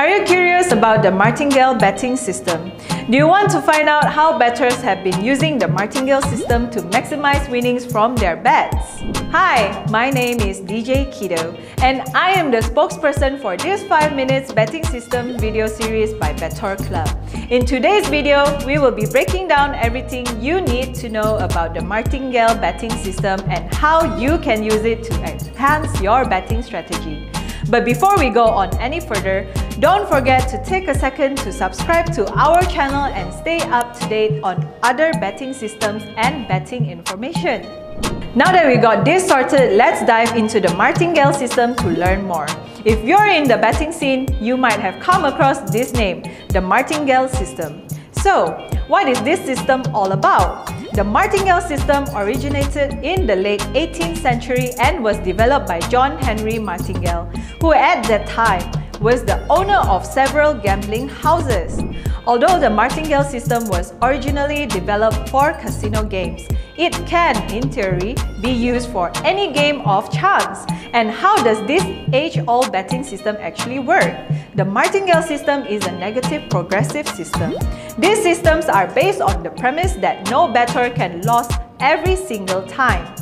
Are you curious about the Martingale betting system? Do you want to find out how bettors have been using the Martingale system to maximize winnings from their bets? Hi, my name is DJ Kido, and I am the spokesperson for this 5 Minutes Betting System video series by BettorClub. In today's video, we will be breaking down everything you need to know about the Martingale betting system and how you can use it to enhance your betting strategy. But before we go on any further, don't forget to take a second to subscribe to our channel and stay up to date on other betting systems and betting information. Now that we got this sorted, let's dive into the Martingale system to learn more. If you're in the betting scene, you might have come across this name, the Martingale system. So, what is this system all about? The Martingale system originated in the late 18th century and was developed by John Henry Martingale, who at that time was the owner of several gambling houses. Although the Martingale system was originally developed for casino games, it can, in theory, be used for any game of chance. And how does this age-old betting system actually work? The Martingale system is a negative progressive system. These systems are based on the premise that no bettor can lose every single time.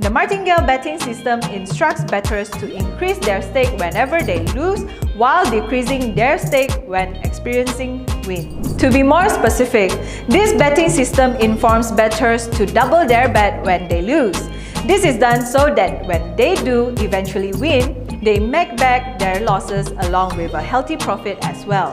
The Martingale betting system instructs bettors to increase their stake whenever they lose, while decreasing their stake when experiencing wins. To be more specific, this betting system informs bettors to double their bet when they lose. This is done so that when they do eventually win, they make back their losses along with a healthy profit as well.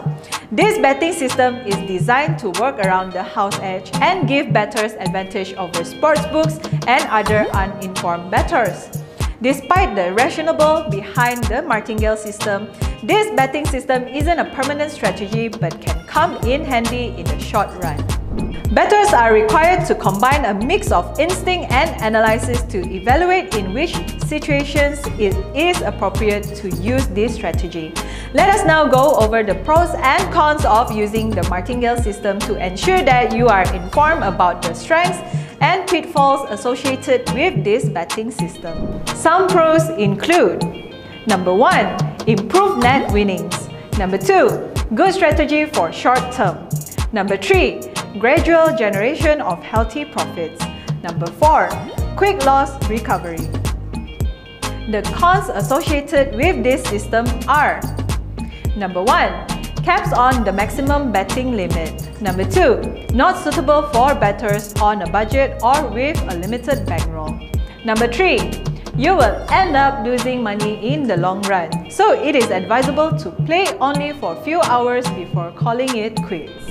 This betting system is designed to work around the house edge and give bettors advantage over sportsbooks and other uninformed bettors. Despite the rationale behind the Martingale system, this betting system isn't a permanent strategy but can come in handy in the short run. Bettors are required to combine a mix of instinct and analysis to evaluate in which situations it is appropriate to use this strategy. Let us now go over the pros and cons of using the Martingale system to ensure that you are informed about the strengths and pitfalls associated with this betting system. Some pros include: Number 1. Improved net winnings. Number 2. Good strategy for short term. Number 3. Gradual generation of healthy profits. Number 4. Quick loss recovery. The cons associated with this system are: Number 1. Caps on the maximum betting limit. Number 2. Not suitable for bettors on a budget or with a limited bankroll. Number 3. You will end up losing money in the long run, so it is advisable to play only for a few hours before calling it quits.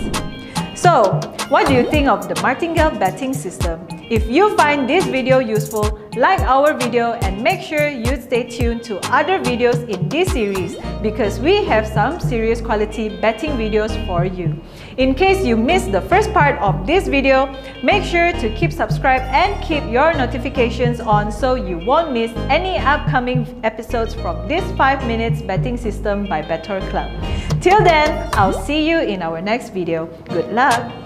So, what do you think of the Martingale betting system? If you find this video useful, like our video and make sure you stay tuned to other videos in this series because we have some serious quality betting videos for you. In case you missed the first part of this video, make sure to keep subscribed and keep your notifications on so you won't miss any upcoming episodes from this 5 Minutes Betting System by BettorClub. Till then, I'll see you in our next video. Good luck!